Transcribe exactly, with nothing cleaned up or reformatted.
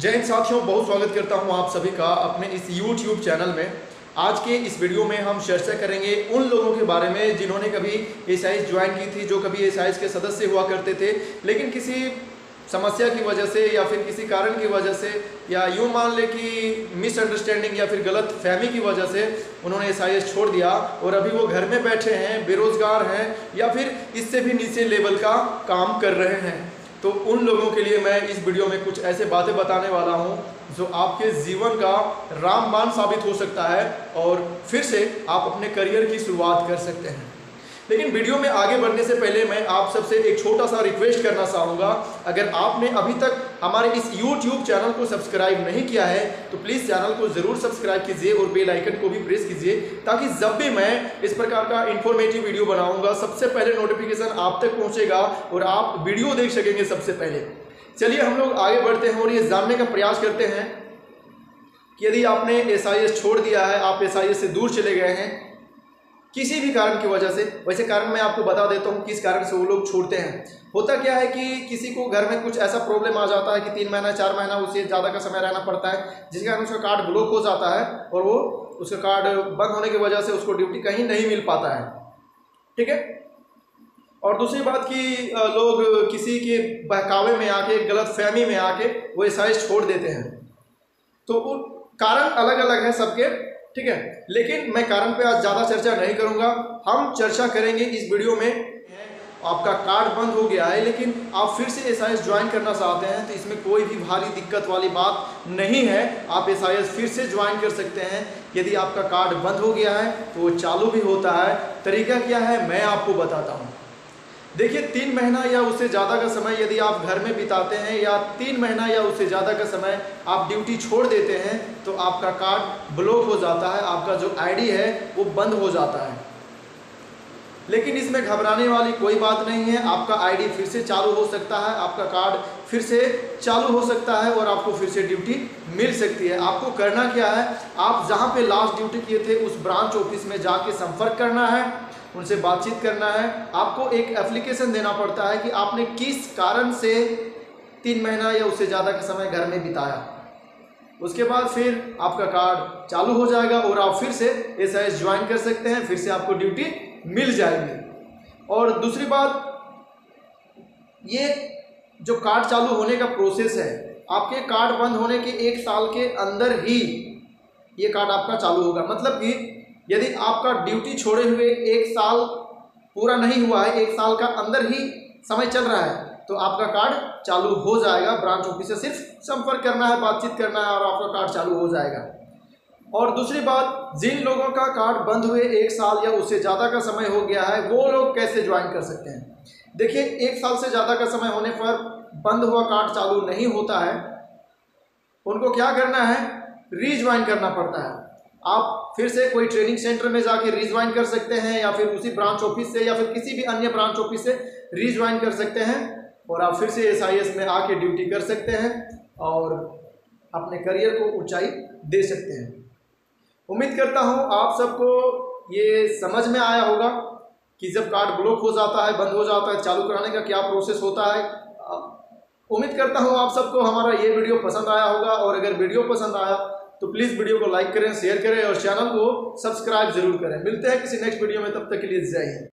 जय हिंद साथियों, बहुत स्वागत करता हूं आप सभी का अपने इस YouTube चैनल में। आज के इस वीडियो में हम चर्चा करेंगे उन लोगों के बारे में जिन्होंने कभी एस आई एस ज्वाइन की थी, जो कभी एस आई एस के सदस्य हुआ करते थे, लेकिन किसी समस्या की वजह से या फिर किसी कारण की वजह से या यूँ मान ले कि मिसअंडरस्टैंडिंग या फिर गलत फहमी की वजह से उन्होंने एस आई एस छोड़ दिया और अभी वो घर में बैठे हैं, बेरोज़गार हैं या फिर इससे भी नीचे लेवल का काम कर रहे हैं। तो उन लोगों के लिए मैं इस वीडियो में कुछ ऐसे बातें बताने वाला हूं जो आपके जीवन का रामबाण साबित हो सकता है और फिर से आप अपने करियर की शुरुआत कर सकते हैं। लेकिन वीडियो में आगे बढ़ने से पहले मैं आप सबसे एक छोटा सा रिक्वेस्ट करना चाहूँगा, अगर आपने अभी तक हमारे इस YouTube चैनल को सब्सक्राइब नहीं किया है तो प्लीज़ चैनल को ज़रूर सब्सक्राइब कीजिए और बेल आइकन को भी प्रेस कीजिए, ताकि जब भी मैं इस प्रकार का इंफॉर्मेटिव वीडियो बनाऊँगा सबसे पहले नोटिफिकेशन आप तक पहुँचेगा और आप वीडियो देख सकेंगे सबसे पहले। चलिए हम लोग आगे बढ़ते हैं और ये जानने का प्रयास करते हैं कि यदि आपने एस आई एस छोड़ दिया है, आप एस आई एस से दूर चले गए हैं किसी भी कारण की वजह से। वैसे कारण मैं आपको बता देता हूँ किस कारण से वो लोग छोड़ते हैं। होता क्या है कि किसी को घर में कुछ ऐसा प्रॉब्लम आ जाता है कि तीन महीना चार महीना उससे ज़्यादा का समय रहना पड़ता है, जिसके कारण उसका कार्ड ब्लॉक हो जाता है और वो उसका कार्ड बंद होने की वजह से उसको ड्यूटी कहीं नहीं मिल पाता है, ठीक है। और दूसरी बात कि लोग किसी के बहकावे में आके, गलत फहमी में आके वो एस आई एस छोड़ देते हैं। तो कारण अलग अलग हैं सबके, ठीक है, लेकिन मैं कारण पे आज ज़्यादा चर्चा नहीं करूँगा। हम चर्चा करेंगे इस वीडियो में, आपका कार्ड बंद हो गया है लेकिन आप फिर से एस आई एस ज्वाइन करना चाहते हैं तो इसमें कोई भी भारी दिक्कत वाली बात नहीं है। आप एस आई एस फिर से ज्वाइन कर सकते हैं। यदि आपका कार्ड बंद हो गया है तो वो चालू भी होता है। तरीका क्या है मैं आपको बताता हूँ। देखिए, तीन महीना या उससे ज़्यादा का समय यदि आप घर में बिताते हैं या तीन महीना या उससे ज़्यादा का समय आप ड्यूटी छोड़ देते हैं तो आपका कार्ड ब्लॉक हो जाता है, आपका जो आईडी है वो बंद हो जाता है। लेकिन इसमें घबराने वाली कोई बात नहीं है, आपका आईडी फिर से चालू हो सकता है, आपका कार्ड फिर से चालू हो सकता है और आपको फिर से ड्यूटी मिल सकती है। आपको करना क्या है, आप जहाँ पे लास्ट ड्यूटी किए थे उस ब्रांच ऑफिस में जाके संपर्क करना है, उनसे बातचीत करना है। आपको एक एप्लीकेशन देना पड़ता है कि आपने किस कारण से तीन महीना या उससे ज़्यादा का समय घर में बिताया। उसके बाद फिर आपका कार्ड चालू हो जाएगा और आप फिर से एस आई एस ज्वाइन कर सकते हैं, फिर से आपको ड्यूटी मिल जाएगी। और दूसरी बात, ये जो कार्ड चालू होने का प्रोसेस है, आपके कार्ड बंद होने के एक साल के अंदर ही ये कार्ड आपका चालू होगा। मतलब कि यदि आपका ड्यूटी छोड़े हुए एक साल पूरा नहीं हुआ है, एक साल का अंदर ही समय चल रहा है, तो आपका कार्ड चालू हो जाएगा। ब्रांच ऑफिस से सिर्फ संपर्क करना है, बातचीत करना है और आपका कार्ड चालू हो जाएगा। और दूसरी बात, जिन लोगों का कार्ड बंद हुए एक साल या उससे ज़्यादा का समय हो गया है वो लोग कैसे ज्वाइन कर सकते हैं। देखिए, एक साल से ज़्यादा का समय होने पर बंद हुआ कार्ड चालू नहीं होता है, उनको क्या करना है, रीज्वाइन करना पड़ता है। आप फिर से कोई ट्रेनिंग सेंटर में जाके रीज्वाइन कर सकते हैं या फिर उसी ब्रांच ऑफिस से या फिर किसी भी अन्य ब्रांच ऑफिस से रीज्वाइन कर सकते हैं और आप फिर से एस आई एस में आके ड्यूटी कर सकते हैं और अपने करियर को ऊंचाई दे सकते हैं। उम्मीद करता हूं आप सबको ये समझ में आया होगा कि जब कार्ड ब्लॉक हो जाता है, बंद हो जाता है, चालू कराने का क्या प्रोसेस होता है। उम्मीद करता हूँ आप सबको हमारा ये वीडियो पसंद आया होगा और अगर वीडियो पसंद आया तो प्लीज़ वीडियो को लाइक करें, शेयर करें और चैनल को सब्सक्राइब जरूर करें। मिलते हैं किसी नेक्स्ट वीडियो में, तब तक के लिए जय हिंद।